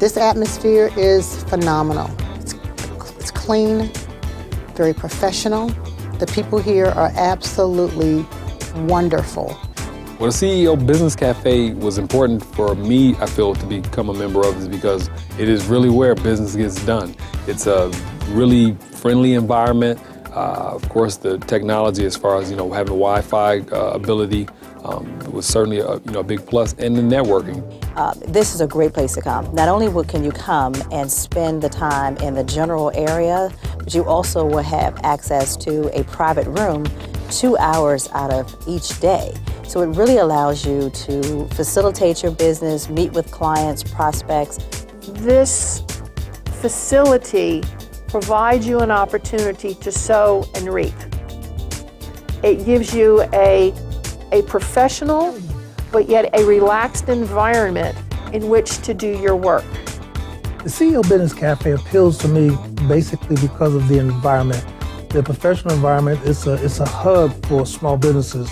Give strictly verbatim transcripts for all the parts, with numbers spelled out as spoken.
This atmosphere is phenomenal. It's, it's clean, very professional. The people here are absolutely wonderful. Well, the C E O Business Cafe was important for me, I feel, to become a member of this because it is really where business gets done. It's a really friendly environment. Uh, of course, the technology, as far as, you know, having Wi-Fi uh, ability um, was certainly a, you know, a big plus, and the networking. Uh, this is a great place to come. Not only can you come and spend the time in the general area, but you also will have access to a private room two hours out of each day. So it really allows you to facilitate your business, meet with clients, prospects. This facility provides you an opportunity to sow and reap. It gives you a, a professional, but yet a relaxed environment in which to do your work. The C E O Business Cafe appeals to me basically because of the environment. The professional environment is a, it's a hub for small businesses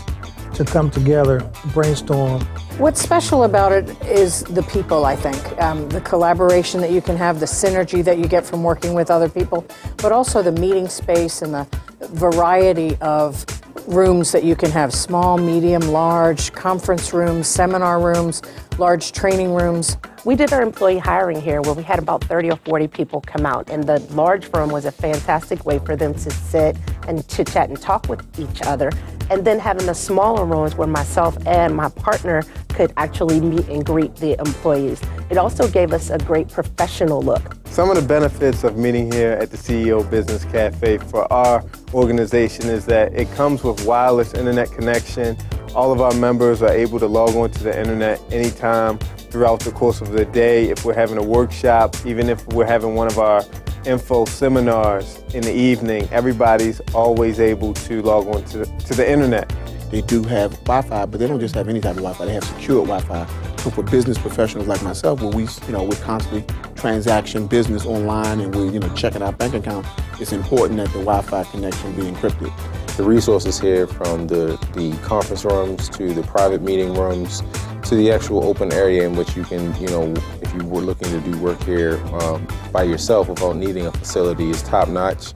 to come together, brainstorm. What's special about it is the people, I think. Um, the collaboration that you can have, the synergy that you get from working with other people, but also the meeting space and the variety of rooms that you can have, small, medium, large, conference rooms, seminar rooms, large training rooms. We did our employee hiring here where we had about thirty or forty people come out, and the large room was a fantastic way for them to sit and chit-chat and talk with each other. And then having the smaller rooms where myself and my partner could actually meet and greet the employees. It also gave us a great professional look. Some of the benefits of meeting here at the C E O Business Cafe for our organization is that it comes with wireless internet connection. All of our members are able to log onto the internet anytime throughout the course of the day. If we're having a workshop, even if we're having one of our info seminars in the evening, everybody's always able to log on to the, to the internet. They do have Wi-Fi, but they don't just have any type of Wi-Fi, they have secure Wi-Fi. So for business professionals like myself, where we, you know, we're constantly transaction business online and we're, you know, checking our bank account, it's important that the Wi-Fi connection be encrypted. The resources here, from the, the conference rooms to the private meeting rooms, to the actual open area in which you can, you know, if you were looking to do work here um, by yourself without needing a facility, is top-notch.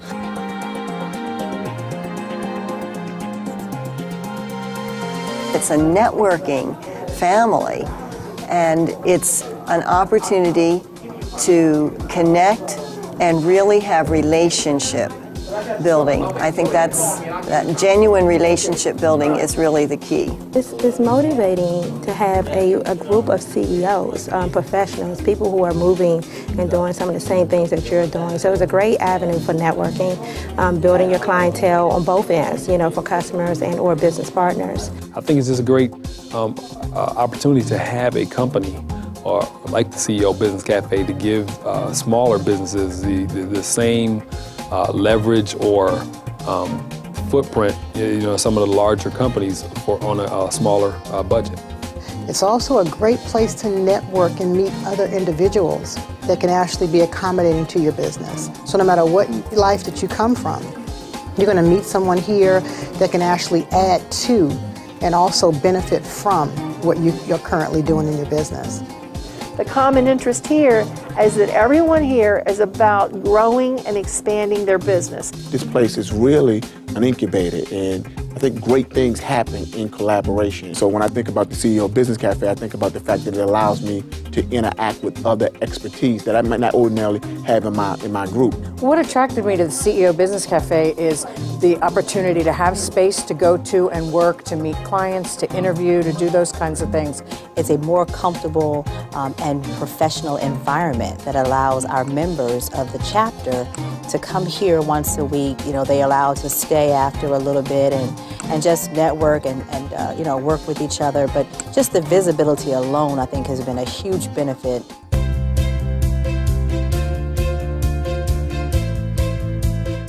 It's a networking family, and it's an opportunity to connect and really have relationship building. I think that's, that genuine relationship building is really the key. It's, it's motivating to have a, a group of C E Os, um, professionals, people who are moving and doing some of the same things that you're doing. So it's a great avenue for networking, um, building your clientele on both ends, you know, for customers and or business partners. I think it's just a great um, uh, opportunity to have a company or like the C E O Business Cafe to give uh, smaller businesses the, the, the same Uh, leverage or um, footprint, you know, some of the larger companies for on a, a smaller uh, budget. It's also a great place to network and meet other individuals that can actually be accommodating to your business. So no matter what life that you come from, you're going to meet someone here that can actually add to and also benefit from what you, you're currently doing in your business. The common interest here is that everyone here is about growing and expanding their business. This place is really an incubator, and I think great things happen in collaboration. So when I think about the C E O Business Cafe, I think about the fact that it allows me to interact with other expertise that I might not ordinarily have in my, in my group. What attracted me to the C E O Business Cafe is the opportunity to have space to go to and work, to meet clients, to interview, to do those kinds of things. It's a more comfortable um, and professional environment that allows our members of the chapter to come here once a week. You know, they allow to stay after a little bit and, and just network and, and uh, you know, work with each other. But just the visibility alone, I think, has been a huge benefit.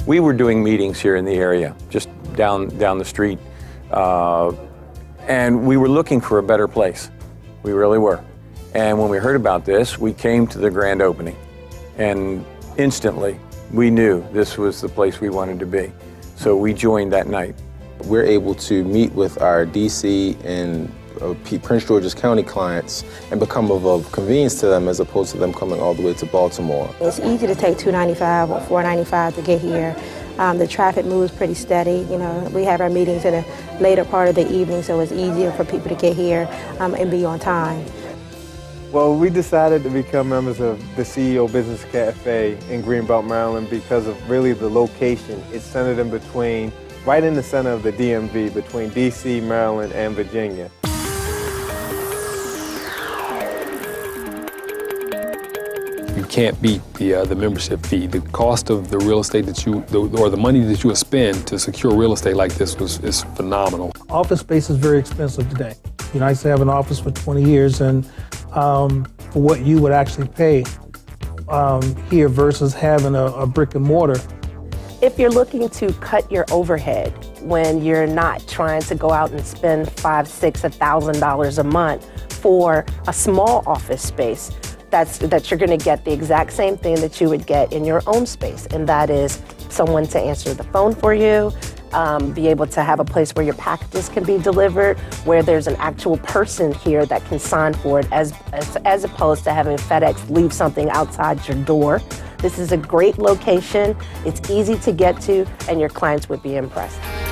We were doing meetings here in the area, just down, down the street, uh, and we were looking for a better place. We really were. And when we heard about this, we came to the grand opening, and instantly we knew this was the place we wanted to be. So we joined that night. We're able to meet with our D C and uh, Prince George's County clients and become of a convenience to them as opposed to them coming all the way to Baltimore. It's easy to take two ninety-five or four ninety-five to get here. Um, the traffic moves pretty steady. You know, we have our meetings in a later part of the evening, so it's easier for people to get here um, and be on time. Well, we decided to become members of the C E O Business Cafe in Greenbelt, Maryland because of really the location. It's centered in between, right in the center of the D M V, between D C, Maryland, and Virginia. You can't beat the, uh, the membership fee. The cost of the real estate that you, the, or the money that you would spend to secure real estate like this was, is phenomenal. Office space is very expensive today. You know, I used to have an office for twenty years, and um, for what you would actually pay um, here versus having a, a brick and mortar. If you're looking to cut your overhead, when you're not trying to go out and spend five, six, a thousand dollars a month for a small office space, that's that you're going to get the exact same thing that you would get in your own space, and that is someone to answer the phone for you. Um, be able to have a place where your packages can be delivered, where there's an actual person here that can sign for it, as, as, as opposed to having FedEx leave something outside your door. This is a great location, it's easy to get to, and your clients would be impressed.